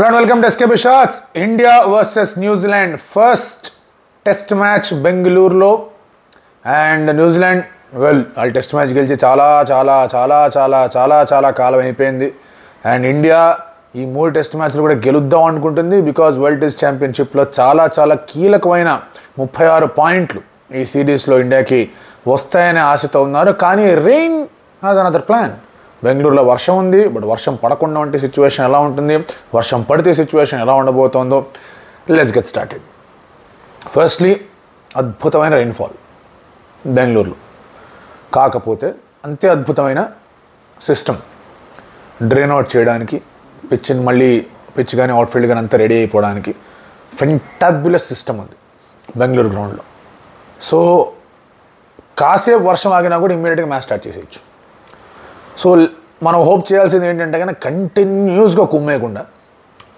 Hello and welcome to SKB Shots. India versus New Zealand. First test match Bengaluru. And New Zealand, well, all test match గెలిచి చాలా కాలం అయిపోయింది. And India ఈ మూడు test మ్యాచ్లు కూడా గెలుద్దాం అనుకుంటుంది. బికాజ్ వరల్డ్ టెస్ట్ ఛాంపియన్షిప్లో చాలా కీలకమైన 36 పాయింట్లు ఈ సిరీస్లో ఇండియాకి వస్తాయనే ఆశతో ఉన్నారు. కానీ రెయిన్ హ్యాస్ అనదర్ ప్లాన్. బెంగళూరులో వర్షం ఉంది, బట్ వర్షం పడకుండా ఉంటే సిచ్యువేషన్ ఎలా ఉంటుంది, వర్షం పడితే సిచ్యువేషన్ ఎలా ఉండబోతోందో లెట్స్ గెట్ స్టార్టెడ్. ఫస్ట్లీ అద్భుతమైన రెయిన్ఫాల్ బెంగళూరులో, కాకపోతే అంతే అద్భుతమైన సిస్టమ్ డ్రైన్ అవుట్ చేయడానికి, పిచ్చిని మళ్ళీ పిచ్ కానీ అవుట్ఫీల్డ్ కానీ అంతా రెడీ అయిపోవడానికి ఫెంటాబులస్ సిస్టమ్ ఉంది బెంగళూరు గ్రౌండ్లో. సో కాసేపు వర్షం ఆగినా కూడా ఇమ్మీడియట్గా మ్యాచ్ స్టార్ట్ చేసేయచ్చు. సో మనం హోప్ చేయాల్సింది ఏంటంటే కానీ కంటిన్యూస్గా కుమ్మేయకుండా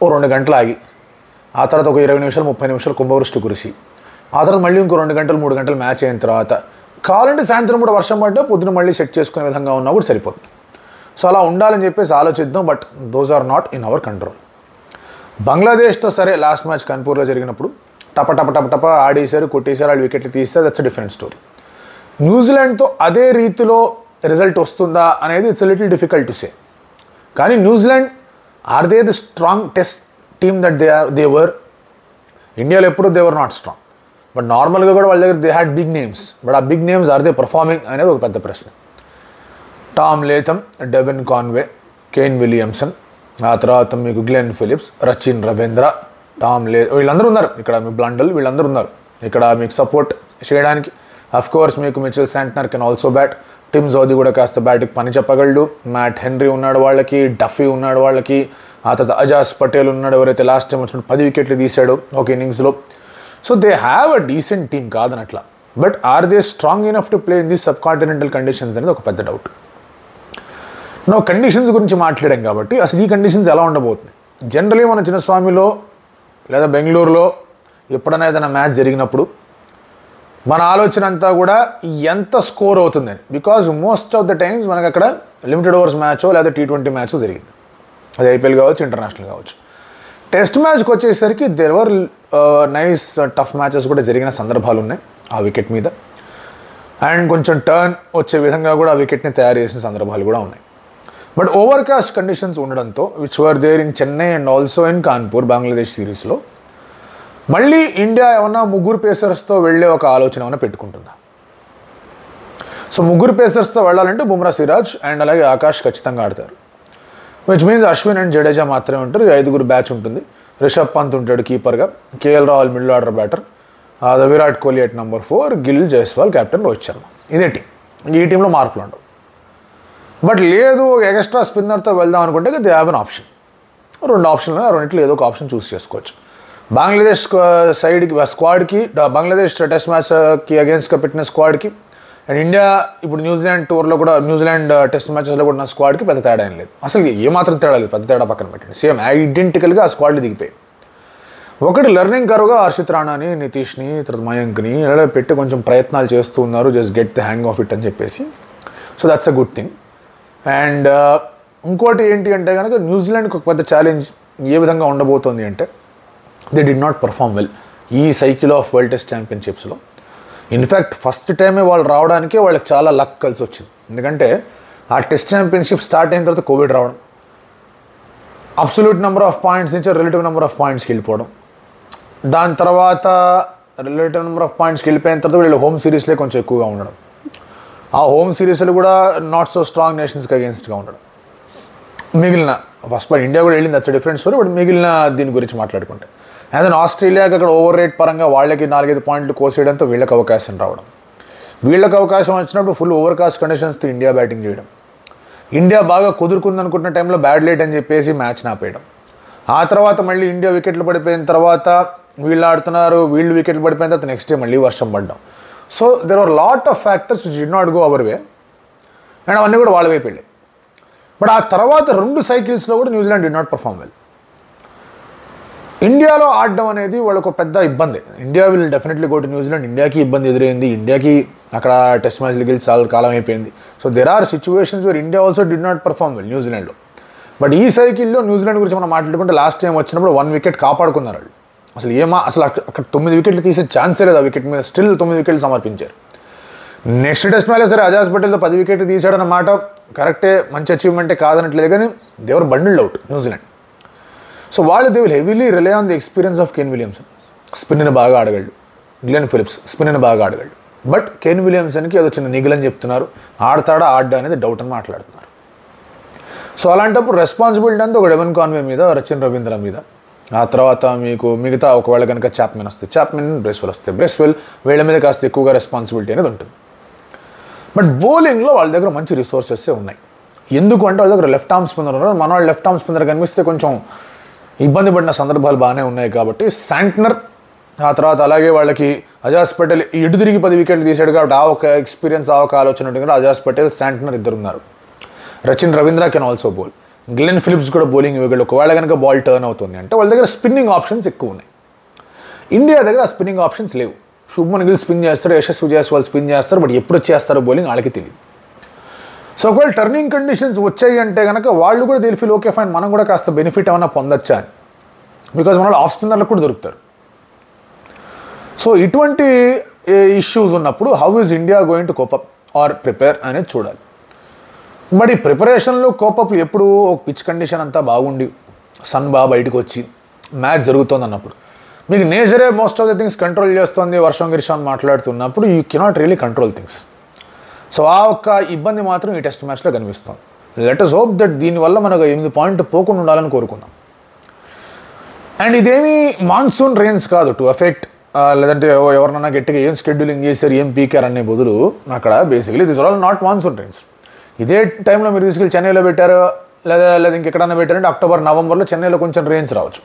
ఓ 2 గంటలు ఆగి, ఆ తర్వాత ఒక 20 నిమిషాలు 30 నిమిషాలు కుంభవృష్టి కురిసి, ఆ తర్వాత మళ్ళీ ఇంకో 2 గంటలు 3 గంటలు మ్యాచ్ అయిన తర్వాత కావాలంటే సాయంత్రం కూడా వర్షం పడితే పొద్దున మళ్ళీ సెట్ చేసుకునే విధంగా ఉన్నా కూడా సరిపోతుంది. సో అలా ఉండాలని చెప్పేసి ఆలోచిద్దాం, but those are not in our control. బంగ్లాదేశ్తో సరే లాస్ట్ మ్యాచ్ కాన్పూర్లో జరిగినప్పుడు టప ఆడేశారు, కొట్టేశారు, వాళ్ళు వికెట్లు తీస్తారు, దట్స్ డిఫరెంట్ స్టోరీ. న్యూజిలాండ్తో అదే రీతిలో రిజల్ట్ వస్తుందా అనేది it's little difficult to say. కానీ New Zealand are they the strong test team that they were ఇండియాలో ఎప్పుడు they were not strong, but నార్మల్గా కూడా వాళ్ళ దగ్గర they had big names, but ఆ big names are they performing అనేది ఒక పెద్ద ప్రశ్న. Tom Latham, Devon Conway, Kane Williamson, ఆ తర్వాత మీకు గ్లెన్ ఫిలిప్స్, రచిన్ రవీంద్ర, వీళ్ళందరూ ఉన్నారు ఇక్కడ. మీ బ్లండల్ వీళ్ళందరూ ఉన్నారు ఇక్కడ మీకు సపోర్ట్ చేయడానికి. అఫ్కోర్స్ మీకు Mitchell Santner can also bat, Tim జోది కూడా కాస్త బ్యాట్కి పని చెప్పగలడు, మ్యాట్ హెన్రీ ఉన్నాడు వాళ్ళకి, డఫీ ఉన్నాడు వాళ్ళకి, ఆ తర్వాత అజాస్ పటేల్ ఉన్నాడు ఎవరైతే లాస్ట్ టైం వచ్చినప్పుడు 10 వికెట్లు తీశాడు ఒక ఇన్నింగ్స్లో. So they have a decent team కాదనట్లా, but are they strong enough to play in these sub continental conditions అనేది ఒక పెద్ద డౌట్. మనం కండిషన్స్ గురించి మాట్లాడాం కాబట్టి అసలు ఈ కండిషన్స్ ఎలా ఉండబోతుంది. జనరలీ మన చిన్నస్వామిలో లేదా బెంగళూరులో ఎప్పుడైనా ఏదైనా మ్యాచ్ జరిగినప్పుడు మన ఆలోచన అంతా కూడా ఎంత స్కోర్ అవుతుందని, because most of the times మనకు అక్కడ లిమిటెడ్ ఓవర్స్ మ్యాచో లేదా T20 మ్యాచో జరిగింది, అది IPL కావచ్చు, ఇంటర్నేషనల్ కావచ్చు. టెస్ట్ మ్యాచ్కి వచ్చేసరికి there were nice tough matches కూడా జరిగిన సందర్భాలు ఉన్నాయి ఆ వికెట్ మీద, అండ్ కొంచెం టర్న్ వచ్చే విధంగా కూడా ఆ వికెట్ని తయారు చేసిన సందర్భాలు కూడా ఉన్నాయి. బట్ ఓవర్కాస్ట్ కండిషన్స్ ఉండడంతో, which were there in Chennai and also in Kanpur Bangladesh సిరీస్లో, మళ్ళీ ఇండియా ఏమన్నా 3 పేసర్స్తో వెళ్ళే ఒక ఆలోచన ఏమైనా పెట్టుకుంటుందా? సో 3 పేసర్స్తో వెళ్ళాలంటే బుమ్రా, సిరాజ్ అండ్ అలాగే ఆకాష్ ఖచ్చితంగా ఆడతారు, which means Ashwin and Jadeja మాత్రమే ఉంటారు. 5 బ్యాచ్ ఉంటుంది, రిషబ్ పంత్ ఉంటాడు కీపర్గా, KL Rahul middle order batter, Virat Kohli at number 4, Gill Jaiswal captain, Rohit Sharma. ఇదే టీం, ఈ టీంలో మార్పులు ఉండవు. బట్ లేదు ఎక్స్ట్రా స్పిన్నర్తో వెళ్దాం అనుకుంటే దే హ్యావ్ అన్ ఆప్షన్, 2 ఆప్షన్లు, 2ట్లో ఏదో ఒక ఆప్షన్ చూస్ చేసుకోవచ్చు. బంగ్లాదేశ్ సైడ్కి స్క్వాడ్కి, బంగ్లాదేశ్ టెస్ట్ మ్యాచ్కి అగేన్స్ట్గా పెట్టిన స్క్వాడ్కి అండ్ ఇండియా ఇప్పుడు న్యూజిలాండ్ టూర్లో కూడా, న్యూజిలాండ్ టెస్ట్ మ్యాచెస్లో కూడా ఉన్న స్క్వాడ్కి పెద్ద తేడా ఏం లేదు, అసలు ఏమాత్రం తేడా లేదు. పెద్ద తేడా పక్కన పెట్టండి, సేమ్ ఐడెంటికల్గా ఆ స్క్వాడ్లు దిగిపోయాయి. ఒకటి లెర్నింగ్ కరువుగా హర్షిత్ రాణాని, నితీష్ని, తర్వాత మయాంక్ని ఇలా పెట్టి కొంచెం ప్రయత్నాలు చేస్తూ ఉన్నారు, just get the hang of it అని చెప్పేసి. So that's a good thing. And ఇంకోటి ఏంటి అంటే కనుక న్యూజిలాండ్కి ఒక పెద్ద ఛాలెంజ్ ఏ విధంగా ఉండబోతోంది అంటే, they did not perform well ఈ సైకిల్ ఆఫ్ వరల్డ్ టెస్ట్ ఛాంపియన్షిప్స్లో. ఇన్ఫ్యాక్ట్ ఫస్ట్ టైమే వాళ్ళు రావడానికే వాళ్ళకి చాలా లక్ కలిసి వచ్చింది, ఎందుకంటే ఆ టెస్ట్ ఛాంపియన్షిప్ స్టార్ట్ అయిన తర్వాత కోవిడ్ రావడం, అబ్సల్యూట్ నెంబర్ ఆఫ్ పాయింట్స్ నుంచి రిలేటివ్ నెంబర్ ఆఫ్ పాయింట్స్కి వెళ్ళిపోవడం, దాని తర్వాత రిలేటివ్ నెంబర్ ఆఫ్ పాయింట్స్కి వెళ్ళిపోయిన తర్వాత వీళ్ళు హోమ్ సిరీస్లే కొంచెం ఎక్కువగా ఉండడం, ఆ హోమ్ సిరీస్లు కూడా నాట్ సో స్ట్రాంగ్ నేషన్స్కి అగేన్స్ట్గా ఉండడం. మిగిలిన ఫస్ట్ పాయింట్ ఇండియా కూడా వెళ్ళింది, దట్స్ డిఫరెంట్ స్టోరీ, బట్ మిగిలిన దీని గురించి మాట్లాడుకుంటే అండ్ దెన్ ఆస్ట్రేలియాకి అక్కడ ఓవర్ రేట్ పరంగా వాళ్ళకి 4-5 పాయింట్లు కోసేయడంతో వీళ్ళకి అవకాశం రావడం, వీళ్ళకి అవకాశం వచ్చినప్పుడు ఫుల్ ఓవర్ కాస్ట్ కండిషన్స్తో ఇండియా బ్యాటింగ్ చేయడం, ఇండియా బాగా కుదురుకుందనుకుంటున్న టైంలో బ్యాడ్ లేట్ అని చెప్పేసి మ్యాచ్ ఆపేయడం, ఆ తర్వాత మళ్ళీ ఇండియా వికెట్లు పడిపోయిన తర్వాత వీళ్ళు ఆడుతున్నారు, వీళ్ళు వికెట్లు పడిపోయిన తర్వాత నెక్స్ట్ డే మళ్ళీ వర్షం పడ్డం. So there are lot of factors which did not go our way and అవన్నీ కూడా వాళ్ళ వైపు వెళ్ళాయి. బట్ ఆ తర్వాత 2 సైకిల్స్లో కూడా New Zealand did not perform well. ఇండియాలో ఆడడం అనేది వాళ్ళకు పెద్ద ఇబ్బంది, India will definitely go to New Zealand. ఇండియాకి ఇబ్బంది ఎదురైంది, ఇండియాకి అక్కడ టెస్ట్ మ్యాచ్లకి చాలా కాలం అయిపోయింది. So there are situations where India also did not perform well న్యూజిలాండ్లో. బట్ ఈ సైకిల్లో న్యూజిలాండ్ గురించి మనం మాట్లాడుకుంటే లాస్ట్ టైం వచ్చినప్పుడు 1 వికెట్ కాపాడుకున్నారు వాళ్ళు. అసలు అసలు అక్కడ 9 వికెట్లు తీసే ఛాన్సే లేదు. ఆ వికెట్ మీద స్టిల్ 9 వికెట్లు సమర్పించారు. నెక్స్ట్ టెస్ట్ మ్యాచ్లో సరే అజాస్ పటేల్తో 10 వికెట్లు తీశాడన్నమాట కరెక్టే, మంచి అచీవ్మెంటే కాదనట్లేదు, కానీ they were bundled out New Zealand. So వాళ్ళు they will heavily rely on the experience of Kane Williamson. స్పిన్ని బాగా ఆడగలడు, గ్లెన్ ఫిలిప్స్ స్పిన్ని బాగా ఆడగలడు, బట్ కేన్ విలియమ్సన్కి ఏదో చిన్న నిగిలని చెప్తున్నారు, ఆడతాడా ఆడ్డా అనేది డౌట్ అని మాట్లాడుతున్నారు. సో అలాంటప్పుడు రెస్పాన్సిబిలిటీ అంతా ఒక డెవెన్ కాన్వే మీద, రచిన్ రవీంద్ర మీద, ఆ తర్వాత మీకు మిగతా ఒకవేళ కనుక చాప్మెన్ వస్తే చాప్మెన్, బ్రెస్వెల్ వస్తే బ్రెస్వెల్, వీళ్ళ మీద కాస్త ఎక్కువగా రెస్పాన్సిబిలిటీ అనేది ఉంటుంది. బట్ బౌలింగ్లో వాళ్ళ దగ్గర మంచి రిసోర్సెస్సే ఉన్నాయి. ఎందుకు అంటే వాళ్ళ దగ్గర లెఫ్ట్ ఆర్మ్ స్పిన్నర్ ఉన్నారు. మన వాళ్ళు లెఫ్ట్ ఆర్మ్ స్పిన్నర్ కనిపిస్తే కొంచెం ఇబ్బంది పడిన సందర్భాలు బాగానే ఉన్నాయి కాబట్టి శాంట్నర్, ఆ తర్వాత అలాగే వాళ్ళకి అజాస్ పటేల్ ఎటు తిరిగి 10 వికెట్లు తీశాడు కాబట్టి ఆ ఒక ఎక్స్పీరియన్స్, ఆ ఒక ఆలోచన ఉంటుంది కదా. అజాస్ పటేల్, శాంట్నర్ ఇద్దరు ఉన్నారు. Rachin Ravindra can also bowl, Glenn Phillips కూడా బౌలింగ్ ఇవ్వగలడు ఒకవేళ కనుక బాల్ టర్న్ అవుతుంది అంటే. వాళ్ళ దగ్గర స్పిన్నింగ్ ఆప్షన్స్ ఎక్కువ ఉన్నాయి. ఇండియా దగ్గర ఆ స్పిన్నింగ్ ఆప్షన్స్ లేవు. శుభ్మన్ గిల్ స్పిన్ చేస్తారు, యశస్వి జైస్వాల్ స్పిన్ చేస్తారు, బట్ ఎప్పుడు చేస్తారో బౌలింగ్ వాళ్ళకి తెలియదు. సో ఒకవేళ టర్నింగ్ కండిషన్స్ వచ్చాయి అంటే కనుక వాళ్ళు కూడా దిల్ ఫీల్ ఓకే ఫైన్, మనం కూడా కాస్త బెనిఫిట్ ఏమైనా పొందొచ్చా అని, బికాజ్ మన ఆఫ్ స్పిన్నర్లకు కూడా దొరుకుతారు. సో ఇటువంటి ఇష్యూస్ ఉన్నప్పుడు how is India going to cope up or prepare అనేది చూడాలి. మరి ప్రిపరేషన్లో కోపప్లు ఎప్పుడు పిచ్ కండిషన్ అంతా బాగుండి సన్ బాగా బయటకు వచ్చి మ్యాచ్ జరుగుతుంది అన్నప్పుడు, మీకు నేచరే most of the things control చేస్తుంది వర్షం గిరిషం అని మాట్లాడుతున్నప్పుడు you cannot really control things. So ఆ ఒక్క ఇబ్బంది మాత్రం ఈ టెస్ట్ మ్యాచ్లో కనిపిస్తుంది. లెట్ us హోప్ దట్ దీనివల్ల మనకు 8 పాయింట్ పోకుండా ఉండాలని కోరుకుందాం. అండ్ ఇదేమీ మాన్సూన్ రెయిన్స్ కాదు టు ఎఫెక్ట్, లేదంటే ఎవరన్నా గట్టిగా ఏం షెడ్యూలింగ్ చేశారు ఏం పీకార్ అనే బదులు అక్కడ basically this all not monsoon rains. ఇదే టైంలో మీరు తీసుకెళ్ళి చెన్నైలో పెట్టారు లేదా ఇంకెక్కడన్నా పెట్టారంటే అక్టోబర్ నవంబర్లో చెన్నైలో కొంచెం రెయిన్స్ రావచ్చు,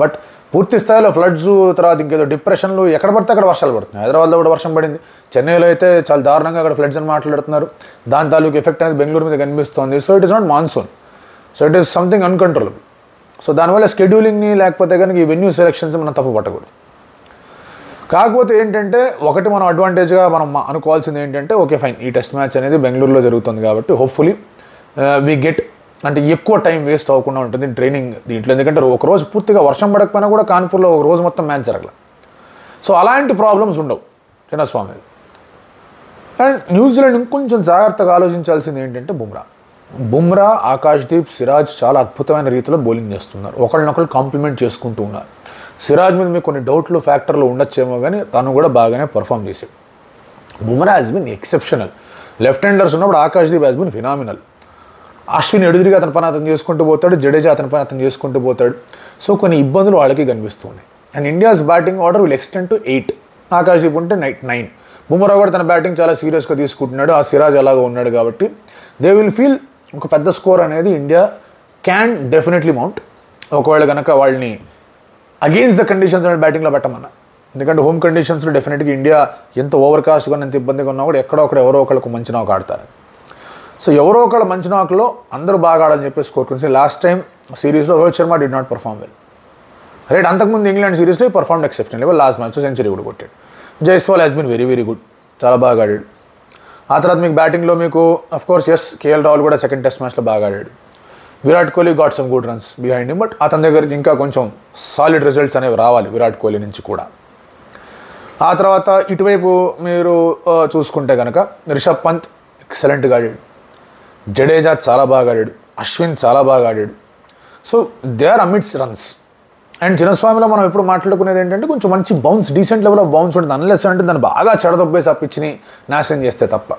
బట్ పూర్తి స్థాయిలో ఫ్లడ్స్, తర్వాత ఇంకేదో డిప్రెషన్లు, ఎక్కడ పడితే అక్కడ వర్షాలు పడుతున్నాయి. హైదరాబాద్లో కూడా వర్షం పడింది, చెన్నైలో అయితే చాలా దారుణంగా అక్కడ ఫ్లడ్స్ అని మాట్లాడుతున్నారు. దాని తాలూకు ఎఫెక్ట్ అనేది బెంగళూరు మీద కనిపిస్తోంది. So it is not monsoon, so it is something uncontrollable. So దానివల్ల షెడ్యూలింగ్ని లేకపోతే కనుక ఈ వెన్యూ సెలెక్షన్స్ మనం తప్పు పట్టకూడదు. కాకపోతే ఏంటంటే ఒకటి మనం అడ్వాంటేజ్గా మనం అనుకోవాల్సింది ఏంటంటే ఓకే ఫైన్ ఈ టెస్ట్ మ్యాచ్ అనేది బెంగళూరులో జరుగుతుంది కాబట్టి హోప్ఫుల్లీ వీ గెట్, అంటే ఎక్కువ టైం వేస్ట్ అవ్వకుండా ఉంటుంది ట్రైనింగ్ దీంట్లో. ఎందుకంటే ఒక రోజు పూర్తిగా వర్షం పడకపోయినా కూడా కాన్పూర్లో ఒక రోజు మొత్తం మ్యాచ్ జరగలేదు. సో అలాంటి ప్రాబ్లమ్స్ ఉండవు చిన్నస్వామి. అండ్ న్యూజిలాండ్ ఇంకొంచెం జాగ్రత్తగా ఆలోచించాల్సింది ఏంటంటే బుమ్రా, ఆకాష్దీప్, సిరాజ్ చాలా అద్భుతమైన రీతిలో బౌలింగ్ చేస్తున్నారు, ఒకళ్ళనొకళ్ళు కాంప్లిమెంట్ చేసుకుంటూ ఉన్నారు. సిరాజ్ మీద మీకు కొన్ని డౌట్లు ఫ్యాక్టర్లు ఉండొచ్చేమో కానీ తను కూడా బాగానే పర్ఫామ్ చేశాడు. Bumrah has been exceptional. Left handers ఉన్నప్పుడు Akashdeep has been phenomenal. Ashwin ఎడుదిరిగా అతని పని అతను చేసుకుంటూ పోతాడు, జడేజా అతని పని అతను చేసుకుంటూ పోతాడు. సో కొన్ని ఇబ్బందులు వాళ్ళకి కనిపిస్తూ ఉన్నాయి. And India's batting order will extend to 8. Akashdeep ఉంటే 9. బుమ్రా కూడా తన బ్యాటింగ్ చాలా సీరియస్గా తీసుకుంటున్నాడు, ఆ సిరాజ్ అలాగా ఉన్నాడు కాబట్టి దే విల్ ఫీల్ ఒక పెద్ద స్కోర్ అనేది ఇండియా క్యాన్ డెఫినెట్లీ మౌంట్ ఒకవేళ కనుక వాళ్ళని అగెయిన్స్ ద కండిషన్స్ అనేది బ్యాటింగ్లో పెట్టమన్నా. ఎందుకంటే హోమ్ కండిషన్స్లో డెఫినెట్గా ఇండియా ఎంత ఓవర్కాస్ట్గా ఎంత ఇబ్బందిగా ఉన్నా కూడా ఎక్కడో ఒకరు ఎవరో ఒకళ్ళకు మంచి నాకు ఆడతారు. సో ఎవరో ఒకళ్ళ మంచి నాకులో అందరూ బాగా ఆడని చెప్పేసి కోరుకుని లాస్ట్ టైం సిరీస్లో Rohit Sharma did not perform well, right. అంతకుముందు ఇంగ్లాండ్ సిరీస్లో ఈ పర్ఫామ్ ఎక్సెప్షన్ లెవెల్, లాస్ట్ మ్యాచ్లో సెంచరీ కూడా కొట్టాడు. Jaiswal has been very very good, చాలా బాగా ఆడాడు. ఆ తర్వాత మీకు బ్యాటింగ్లో మీకు అఫ్కోర్స్ కేఎల్ రాహుల్ కూడా సెకండ్ టెస్ట్ మ్యాచ్లో బాగా ఆడాడు. Virat Kohli got some good runs behind him, but అతని దగ్గర ఇంకా కొంచెం సాలిడ్ రిజల్ట్స్ అనేవి రావాలి విరాట్ కోహ్లీ నుంచి కూడా. ఆ తర్వాత ఇటువైపు మీరు చూసుకుంటే కనుక రిషబ్ పంత్ ఎక్సలెంట్గా ఆడాడు, జడేజా చాలా బాగా ఆడాడు, అశ్విన్ చాలా బాగా ఆడాడు. So they are amidst runs. And చిన్నస్వామిలో మనం ఎప్పుడు మాట్లాడుకునేది ఏంటంటే కొంచెం మంచి bounce, decent level of bounce ఉంటుంది. అన్లెస్ అంటే దాన్ని బాగా చెడదొబ్బేసి ఆ పిచ్చిని నాశనం చేస్తే తప్ప.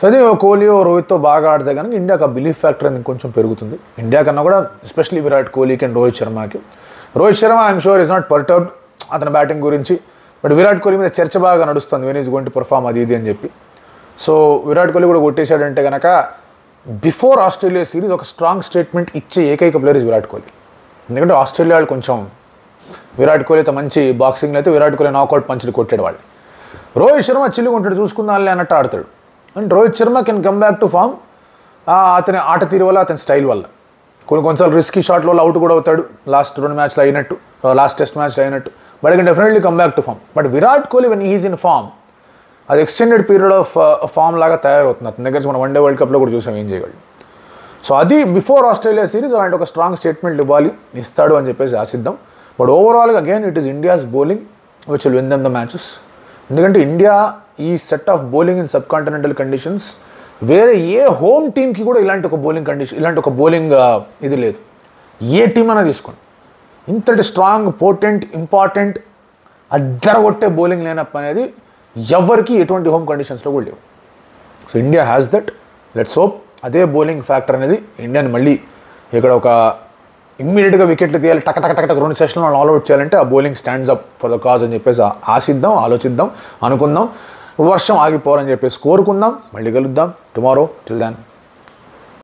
సో అది కోహ్లీ రోహిత్తో బాగా ఆడితే కనుక ఇండియాకి ఆ బిలీఫ్ ఫ్యాక్టర్ అనేది కొంచెం పెరుగుతుంది. ఇండియా కన్నా కూడా ఎస్పెషలీ విరాట్ కోహ్లీకి అండ్ రోహిత్ శర్మకి. Rohit Sharma I'm sure is not perturbed అతని బ్యాటింగ్ గురించి, బట్ విరాట్ కోహ్లీ మీద చర్చ బాగా నడుస్తుంది when is going to perform అది ఇది అని చెప్పి. సో విరాట్ కోహ్లీ కూడా కొట్టేశాడంటే కనుక బిఫోర్ ఆస్ట్రేలియా సిరీస్ ఒక స్ట్రాంగ్ స్టేట్మెంట్ ఇచ్చే ఏకైక ప్లేయర్ ఇస్ విరాట్ కోహ్లీ. ఎందుకంటే ఆస్ట్రేలియా వాళ్ళు కొంచెం విరాట్ కోహ్లీతో మంచి బాక్సింగ్లో అయితే విరాట్ కోహ్లీ నాకౌట్ పంచ్లు కొట్టాడు వాళ్ళు. రోహిత్ శర్మ చిల్లుకుంటాడు చూసుకుందాంలే అన్నట్టు ఆడతాడు. And Rohit Sharma can come back to form అతని ఆట తీరు వల్ల, అతని స్టైల్ వల్ల. కొన్నిసార్లు రిస్కీ షాట్లో అవుట్ కూడా అవుతాడు లాస్ట్ టెస్ట్ మ్యాచ్లో అయినట్టు, but can definitely come back to form. But Virat Kohli when he's in form అది ఎక్స్టెండెడ్ పీరియడ్ ఆఫ్ ఫామ్ లాగా తయారవుతుంది. అతని దగ్గర మనం వన్డే వరల్డ్ కప్లో కూడా చూసాం ఏం చేయగలడు. సో అది బిఫోర్ ఆస్ట్రేలియా సిరీస్ అలాంటి ఒక స్ట్రాంగ్ స్టేట్మెంట్ ఇవ్వాలి, ఇస్తాడు అని చెప్పేసి ఆశిద్దాం. బట్ ఓవరాల్గా again it is India's bowling which will win them the matches. ఎందుకంటే ఇండియా ఈ set of bowling in sub continental conditions వేరే ఏ హోమ్ టీమ్కి కూడా ఇలాంటి ఒక బౌలింగ్ కండిషన్, ఇలాంటి ఒక బౌలింగ్ ఇది లేదు. ఏ టీం అయినా తీసుకోండి, ఇంతటి స్ట్రాంగ్, పోర్టెంట్, ఇంపార్టెంట్, అద్దరగొట్టే బౌలింగ్ లైనప్ అనేది ఎవరికి ఎటువంటి హోమ్ కండిషన్స్లో కూడా లేవు. So India has that. Let's hope అదే బౌలింగ్ ఫ్యాక్టర్ అనేది ఇండియాని మళ్ళీ ఇక్కడ ఒక ఇమ్మీడియట్గా వికెట్లు తీయాలి, టక టక టక 2 సెషన్లు మనం ఆల్అౌట్ చేయాలంటే ఆ bowling stands up for the cause అని చెప్పేసి ఆశిద్దాం, ఆలోచిద్దాం, అనుకుందాం. వర్షం ఆగిపోవాలని చెప్పేసి కోరుకుందాం. మళ్ళీ కలుద్దాం టుమారో. టిల్ దాన్.